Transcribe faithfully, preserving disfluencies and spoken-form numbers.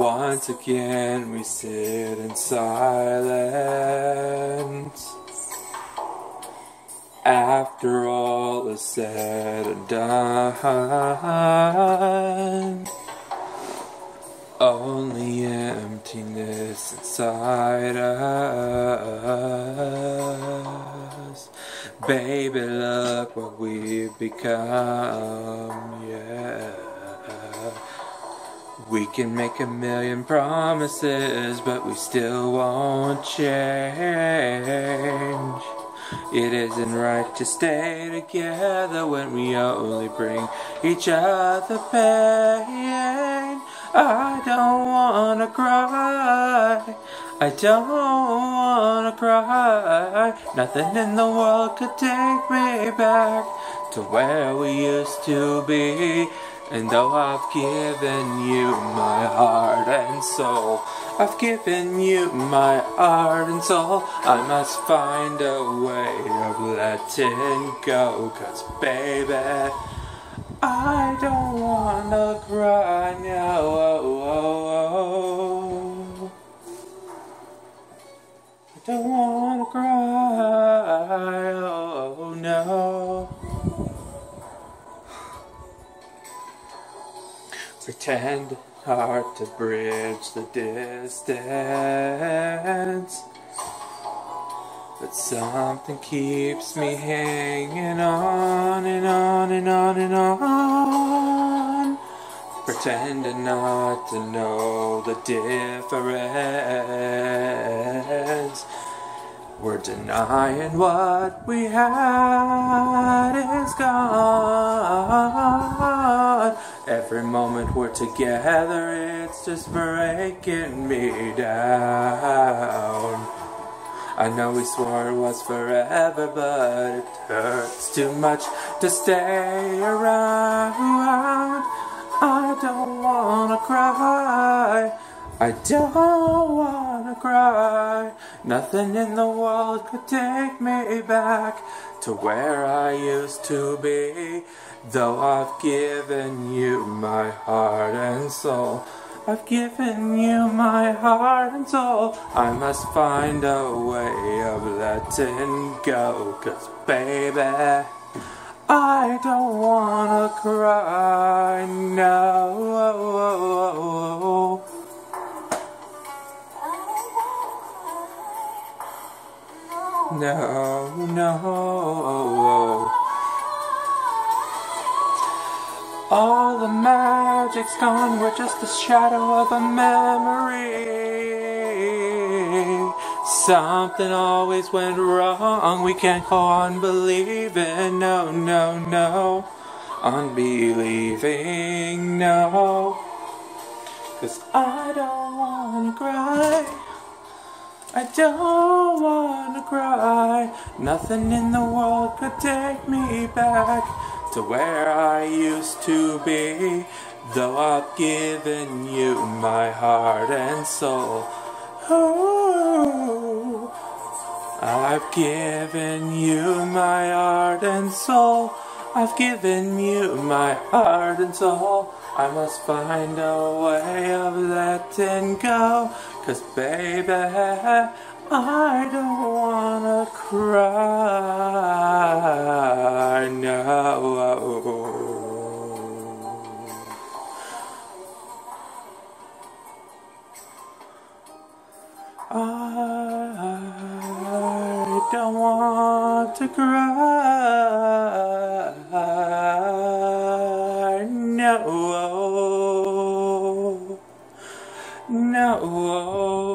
Once again we sit in silence. After all is said and done, only emptiness inside us. Baby, look what we've become, yeah. We can make a million promises, but we still won't change. It isn't right to stay together when we only bring each other pain. I don't wanna cry, I don't wanna cry. Nothing in the world could take me back to where we used to be. And though I've given you my heart and soul, I've given you my heart and soul, I must find a way of letting go. Cause baby, I don't wanna cry now. Oh, oh, oh. I don't wanna cry, oh no. Pretend hard to bridge the distance, but something keeps me hanging on and on and on and on. Pretending not to know the difference. We're denying what we had is gone. Every moment we're together, it's just breaking me down. I know we swore it was forever, but it hurts too much to stay around. I don't wanna cry, I don't wanna cry. Nothing in the world could take me back to where I used to be. Though I've given you my heart and soul, I've given you my heart and soul, I must find a way of letting go. Cause baby, I don't wanna cry now. No, no. All the magic's gone, we're just a shadow of a memory. Something always went wrong, we can't go on believing. No, no, no. Unbelieving, no. Cause I don't wanna cry, I don't wanna cry. Nothing in the world could take me back to where I used to be. Though I've given you my heart and soul, ooh, I've given you my heart and soul, I've given you my heart and soul, I must find a way of letting go. Cause baby, I don't wanna cry now. I don't want to cry, no. No.